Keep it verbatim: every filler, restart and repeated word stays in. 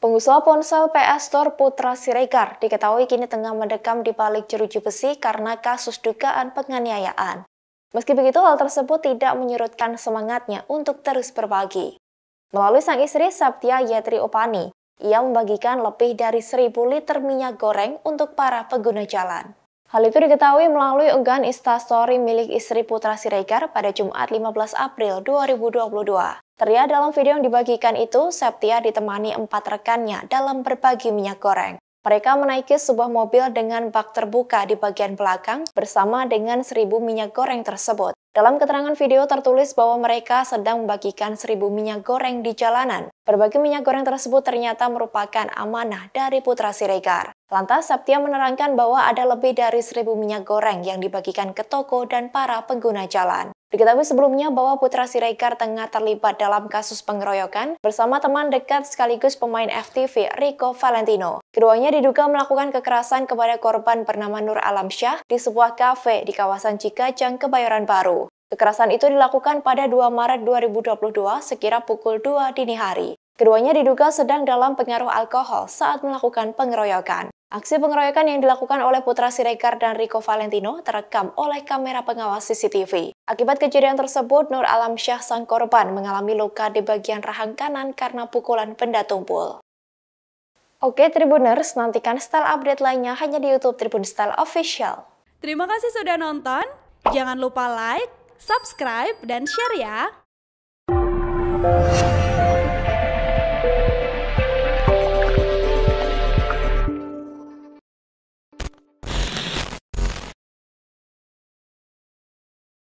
Pengusaha ponsel P S Store Putra Siregar diketahui kini tengah mendekam di balik jeruji besi karena kasus dugaan penganiayaan. Meski begitu, hal tersebut tidak menyurutkan semangatnya untuk terus berbagi. Melalui sang istri Septia Yetri Opani, ia membagikan lebih dari seribu liter minyak goreng untuk para pengguna jalan. Hal itu diketahui melalui unggahan instastory milik istri Putra Siregar pada Jumat lima belas April dua ribu dua puluh dua. Terlihat dalam video yang dibagikan itu, Septia ditemani empat rekannya dalam berbagi minyak goreng. Mereka menaiki sebuah mobil dengan bak terbuka di bagian belakang bersama dengan seribu minyak goreng tersebut. Dalam keterangan video tertulis bahwa mereka sedang membagikan seribu minyak goreng di jalanan. Berbagi minyak goreng tersebut ternyata merupakan amanah dari Putra Siregar. Lantas, Septia menerangkan bahwa ada lebih dari seribu minyak goreng yang dibagikan ke toko dan para pengguna jalan. Diketahui sebelumnya bahwa Putra Siregar tengah terlibat dalam kasus pengeroyokan bersama teman dekat sekaligus pemain F T V Rico Valentino. Keduanya diduga melakukan kekerasan kepada korban bernama Nur Alamsyah di sebuah kafe di kawasan Cikajang, Kebayoran Baru. Kekerasan itu dilakukan pada dua Maret dua ribu dua puluh dua sekira pukul dua dini hari. Keduanya diduga sedang dalam pengaruh alkohol saat melakukan pengeroyokan. Aksi pengeroyokan yang dilakukan oleh Putra Siregar dan Rico Valentino terekam oleh kamera pengawas C C T V. Akibat kejadian tersebut, Nur Alamsyah sang korban mengalami luka di bagian rahang kanan karena pukulan benda tumpul. Oke Tribuners, nantikan style update lainnya hanya di YouTube Tribun Style Official. Terima kasih sudah nonton, jangan lupa like, subscribe, dan share ya!